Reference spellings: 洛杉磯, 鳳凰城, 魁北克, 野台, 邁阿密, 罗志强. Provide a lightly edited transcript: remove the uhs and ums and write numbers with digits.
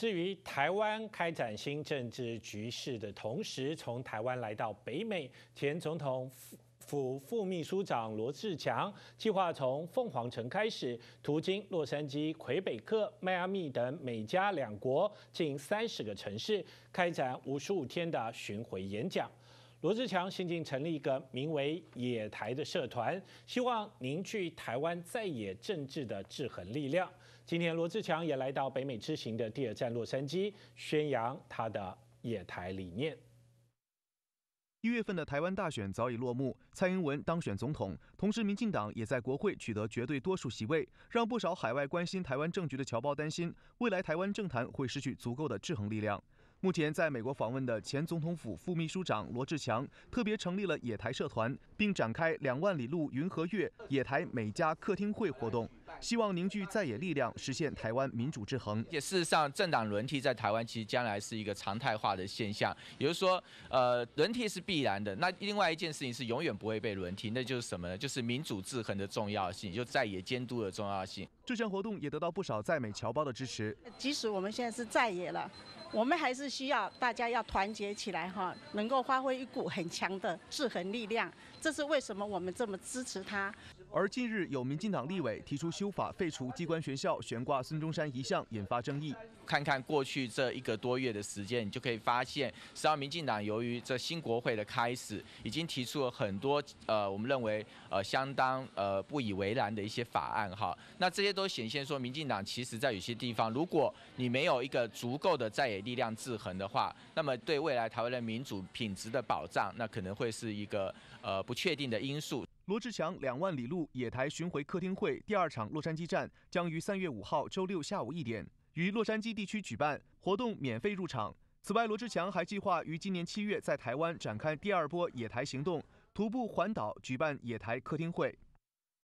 至于台湾开展新政治局势的同时，从台湾来到北美，前总统府副秘书长罗志强计划从凤凰城开始，途经洛杉矶、魁北克、迈阿密等美加两国近30个城市，开展55天的巡回演讲。罗志强新近成立一个名为“野台”的社团，希望凝聚台湾在野政治的制衡力量。今天，罗志强也来到北美之行的第二站洛杉矶，宣扬他的野台理念。 1月份的台湾大选早已落幕，蔡英文当选总统，同时民进党也在国会取得绝对多数席位，让不少海外关心台湾政局的侨胞担心，未来台湾政坛会失去足够的制衡力量。目前在美国访问的前总统府副秘书长罗志强特别成立了野台社团，并展开2万里路云和月野台美加客厅会活动，希望凝聚在野力量，实现台湾民主制衡。也事实上，政党轮替在台湾其实将来是一个常态化的现象，也就是说，轮替是必然的，那另外一件事情是永远不会被轮替，那就是什么呢？就是民主制衡的重要性，就在野监督的重要性。这项活动也得到不少在美侨胞的支持。即使我们现在是在野了，我们还是需要大家要团结起来哈，能够发挥一股很强的制衡力量。这是为什么我们这么支持他。而近日有民进党立委提出修法废除机关学校悬挂孙中山遗像，引发争议。看看过去这1个多月的时间，你就可以发现，实际上民进党由于这新国会的开始，已经提出了很多我们认为相当不以为然的一些法案哈。那这些都显现说，民进党其实在有些地方，如果你没有一个足够的在野力量制衡的话，那么对未来台湾的民主品质的保障，那可能会是一个不确定的因素。 罗志强2万里路野台巡回客厅会第2场洛杉矶站将于3月5号周6下午1点于洛杉矶地区举办，活动免费入场。此外，罗志强还计划于今年7月在台湾展开第2波野台行动，徒步环岛举办野台客厅会。